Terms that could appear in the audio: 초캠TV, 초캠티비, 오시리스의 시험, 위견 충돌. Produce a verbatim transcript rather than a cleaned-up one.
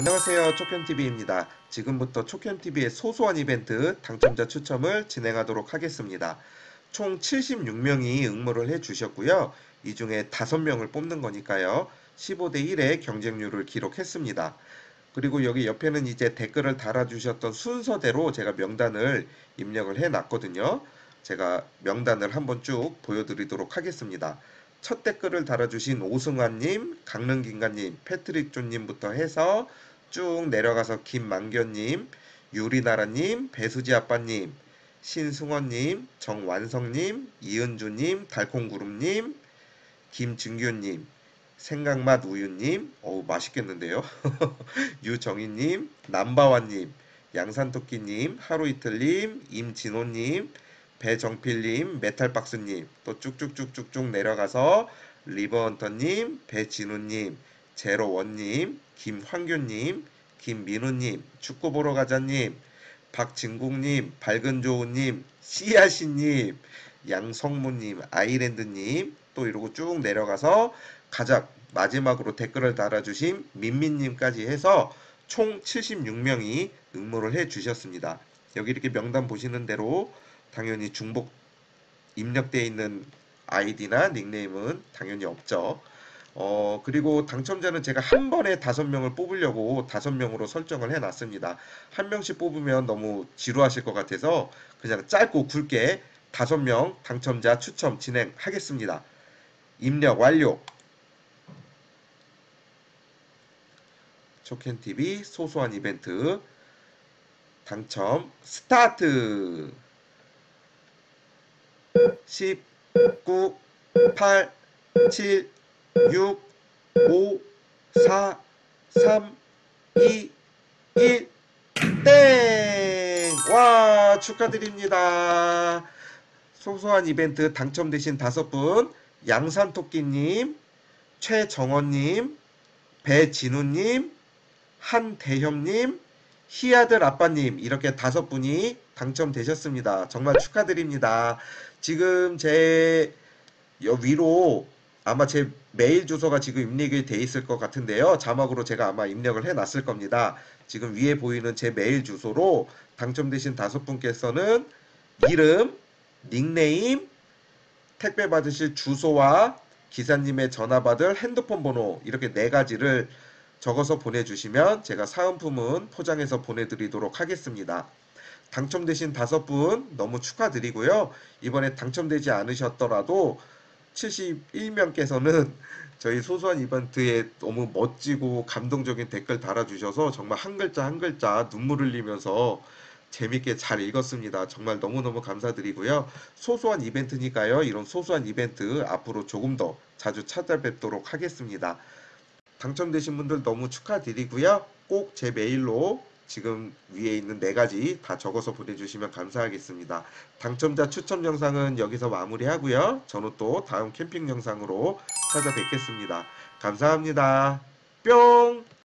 안녕하세요, 초캠티비입니다. 지금부터 초캠티비의 소소한 이벤트 당첨자 추첨을 진행하도록 하겠습니다. 총 칠십육 명이 응모를 해주셨고요. 이 중에 다섯 명을 뽑는 거니까요. 십오 대 일의 경쟁률을 기록했습니다. 그리고 여기 옆에는 이제 댓글을 달아주셨던 순서대로 제가 명단을 입력을 해놨거든요. 제가 명단을 한번 쭉 보여드리도록 하겠습니다. 첫 댓글을 달아주신 오승환님, 강릉긴가님, 패트릭존님부터 해서 쭉 내려가서 김만견님, 유리나라님, 배수지아빠님, 신승원님, 정완성님, 이은주님, 달콩구름님, 김진규님, 생각맛 우유님, 어우 맛있겠는데요? 유정희님, 남바완님, 양산토끼님, 하루이틀님, 임진호님, 배정필님, 메탈박스님, 또 쭉쭉쭉쭉쭉 내려가서 리버헌터님, 배진우님, 제로원님, 김황규님, 김민우님, 축구보러 가자님, 박진국님, 밝은조우님, 씨앗이님, 양성무님, 아이랜드님, 또 이러고 쭉 내려가서 가장 마지막으로 댓글을 달아주신 민민님까지 해서 총 칠십육 명이 응모를 해주셨습니다. 여기 이렇게 명단 보시는 대로 당연히 중복 입력되어 있는 아이디나 닉네임은 당연히 없죠. 어, 그리고 당첨자는 제가 한 번에 다섯 명을 뽑으려고 다섯 명으로 설정을 해놨습니다. 한 명씩 뽑으면 너무 지루하실 것 같아서 그냥 짧고 굵게 다섯 명 당첨자 추첨 진행하겠습니다. 입력 완료. 초캠티비 소소한 이벤트 당첨 스타트. 십, 구, 팔, 칠, 육, 오, 사, 삼, 이, 일, 땡! 와, 축하드립니다. 소소한 이벤트 당첨되신 다섯 분, 양산토끼님, 최정원님, 배진우님, 한대협님, 희아들 아빠님, 이렇게 다섯 분이 당첨되셨습니다. 정말 축하드립니다. 지금 제 위로 아마 제 메일 주소가 지금 입력이 돼 있을 것 같은데요. 자막으로 제가 아마 입력을 해 놨을 겁니다. 지금 위에 보이는 제 메일 주소로 당첨되신 다섯 분께서는 이름, 닉네임, 택배 받으실 주소와 기사님의 전화 받을 핸드폰 번호 이렇게 네 가지를 적어서 보내주시면 제가 사은품은 포장해서 보내드리도록 하겠습니다. 당첨되신 다섯 분 너무 축하드리고요. 이번에 당첨되지 않으셨더라도 칠십일 명께서는 저희 소소한 이벤트에 너무 멋지고 감동적인 댓글 달아주셔서 정말 한 글자 한 글자 눈물 흘리면서 재밌게 잘 읽었습니다. 정말 너무너무 감사드리고요. 소소한 이벤트니까요. 이런 소소한 이벤트 앞으로 조금 더 자주 찾아뵙도록 하겠습니다. 당첨되신 분들 너무 축하드리고요. 꼭 제 메일로 지금 위에 있는 네 가지 다 적어서 보내주시면 감사하겠습니다. 당첨자 추첨 영상은 여기서 마무리하고요. 저는 또 다음 캠핑 영상으로 찾아뵙겠습니다. 감사합니다. 뿅!